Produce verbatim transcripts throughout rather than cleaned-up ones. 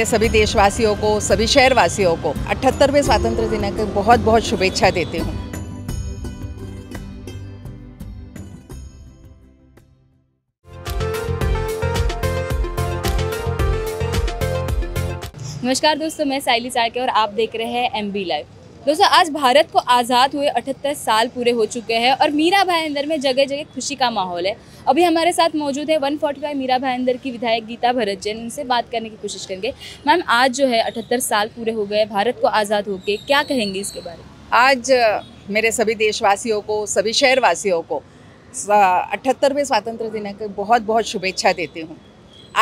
मेरे सभी देशवासियों को, सभी शहरवासियों को अठहत्तरवें स्वतंत्रता दिन की बहुत बहुत शुभेच्छा देती हूँ। नमस्कार दोस्तों, मैं सायली सारके और आप देख रहे हैं एमबी लाइव। दोस्तों, आज भारत को आज़ाद हुए अठहत्तर साल पूरे हो चुके हैं और मीरा भायंदर में जगह जगह खुशी का माहौल है। अभी हमारे साथ मौजूद है एक सौ पैंतालीस मीरा भायंदर की विधायक गीता भरत जैन, उनसे बात करने की कोशिश करेंगे। मैम, आज जो है अठहत्तर साल पूरे हो गए भारत को आज़ाद होके, क्या कहेंगे इसके बारे में? आज मेरे सभी देशवासियों को, सभी शहरवासियों को अठहत्तरवें स्वतंत्रता दिन की बहुत बहुत शुभेच्छा देती हूँ।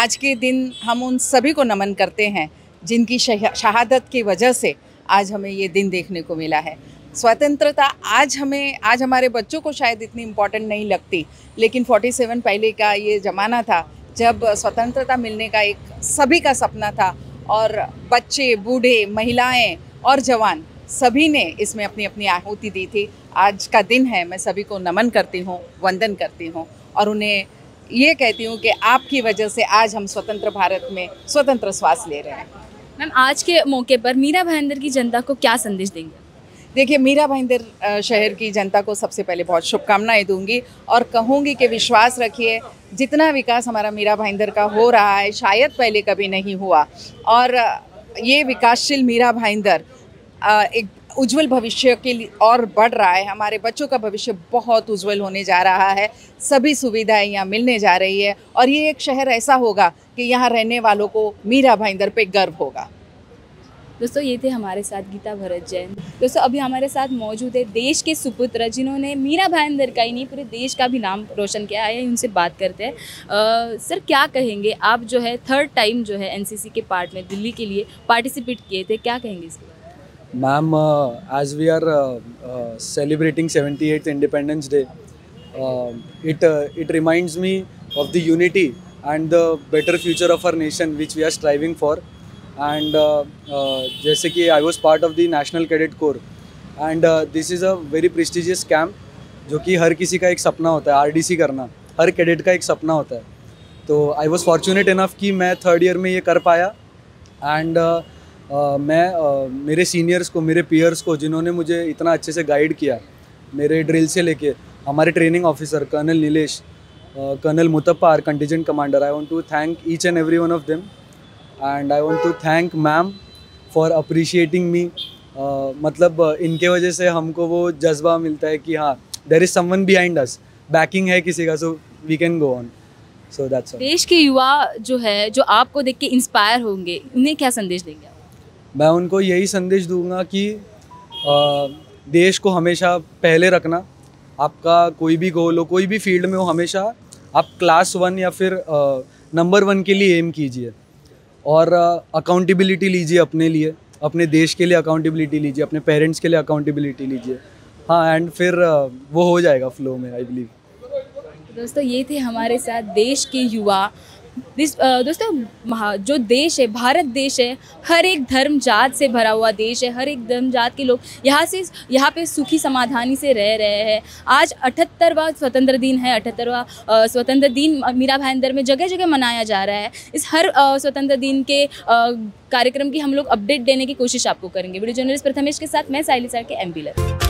आज के दिन हम उन सभी को नमन करते हैं जिनकी शहादत की वजह से आज हमें ये दिन देखने को मिला है। स्वतंत्रता आज हमें आज हमारे बच्चों को शायद इतनी इम्पॉर्टेंट नहीं लगती, लेकिन सैंतालीस पहले का ये ज़माना था जब स्वतंत्रता मिलने का एक सभी का सपना था और बच्चे, बूढ़े, महिलाएं और जवान सभी ने इसमें अपनी अपनी आहुति दी थी। आज का दिन है, मैं सभी को नमन करती हूँ, वंदन करती हूँ और उन्हें ये कहती हूँ कि आपकी वजह से आज हम स्वतंत्र भारत में स्वतंत्र श्वास ले रहे हैं। मैम, आज के मौके पर मीरा भायंदर की जनता को क्या संदेश देंगे? देखिए, मीरा भायंदर शहर की जनता को सबसे पहले बहुत शुभकामनाएं दूंगी और कहूंगी कि विश्वास रखिए, जितना विकास हमारा मीरा भायंदर का हो रहा है शायद पहले कभी नहीं हुआ और ये विकासशील मीरा भायंदर एक उज्जवल भविष्य के लिए और बढ़ रहा है। हमारे बच्चों का भविष्य बहुत उज्जवल होने जा रहा है, सभी सुविधाएं यहाँ मिलने जा रही है और ये एक शहर ऐसा होगा कि यहाँ रहने वालों को मीरा भायंदर पे गर्व होगा। दोस्तों, ये थे हमारे साथ गीता भरत जैन। दोस्तों, अभी हमारे साथ मौजूद है देश के सुपुत्र, जिन्होंने मीरा भायंदर का ही नहीं पूरे देश का भी नाम रोशन किया है। उनसे बात करते हैं। सर, क्या कहेंगे आप, जो है थर्ड टाइम जो है एन सी सी के पार्ट में दिल्ली के लिए पार्टिसिपेट किए थे, क्या कहेंगे इसके बारे में? Ma'am, uh, as we are uh, uh, celebrating seventy-eighth Independence Day, uh, it uh, it reminds me of the unity and the better future of our nation, which we are striving for. And uh, uh, जैसे कि I was part of the National Cadet Corps, and uh, this is a very prestigious camp, जो कि हर किसी का एक सपना होता है, आर डी सी करना हर कैडेट का एक सपना होता है। तो I was fortunate enough कि मैं third year में ये कर पाया and uh, Uh, मैं uh, मेरे सीनियर्स को, मेरे पीयर्स को, जिन्होंने मुझे इतना अच्छे से गाइड किया, मेरे ड्रिल से लेके हमारे training officer colonel Nilesh, colonel Muthappa, our contingent commander, I want to thank each and every one of them and I want to thank ma'am for appreciating me. मतलब uh, इनके वजह से हमको वो जज्बा मिलता है कि हाँ, there is someone behind us, backing है किसी का, so we can go on. So that's all. देश के युवा जो है, जो आपको देख के इंस्पायर होंगे, उन्हें क्या संदेश देंगे? मैं उनको यही संदेश दूंगा कि आ, देश को हमेशा पहले रखना। आपका कोई भी गोल हो, कोई भी फील्ड में हो, हमेशा आप क्लास वन या फिर आ, नंबर वन के लिए एम कीजिए और अकाउंटेबिलिटी लीजिए अपने लिए, अपने देश के लिए अकाउंटेबिलिटी लीजिए, अपने पेरेंट्स के लिए अकाउंटेबिलिटी लीजिए। हाँ, एंड फिर आ, वो हो जाएगा फ्लो में, आई बिलीव। दोस्तों, ये थे हमारे साथ देश के युवा। दोस्तों, जो देश है, भारत देश है, हर एक धर्म जात से भरा हुआ देश है, हर एक धर्म जात के लोग यहाँ से यहाँ पे सुखी समाधानी से रह रहे हैं। आज अठहत्तरवां स्वतंत्र दिन है, अठहत्तरवां स्वतंत्र दिन मीरा भायंदर में जगह जगह मनाया जा रहा है। इस हर स्वतंत्र दिन के कार्यक्रम की हम लोग अपडेट देने की कोशिश आपको करेंगे। वीडियो जर्नलिस्ट प्रथमेश के साथ मैं सायली सारके, एमबी लाइव।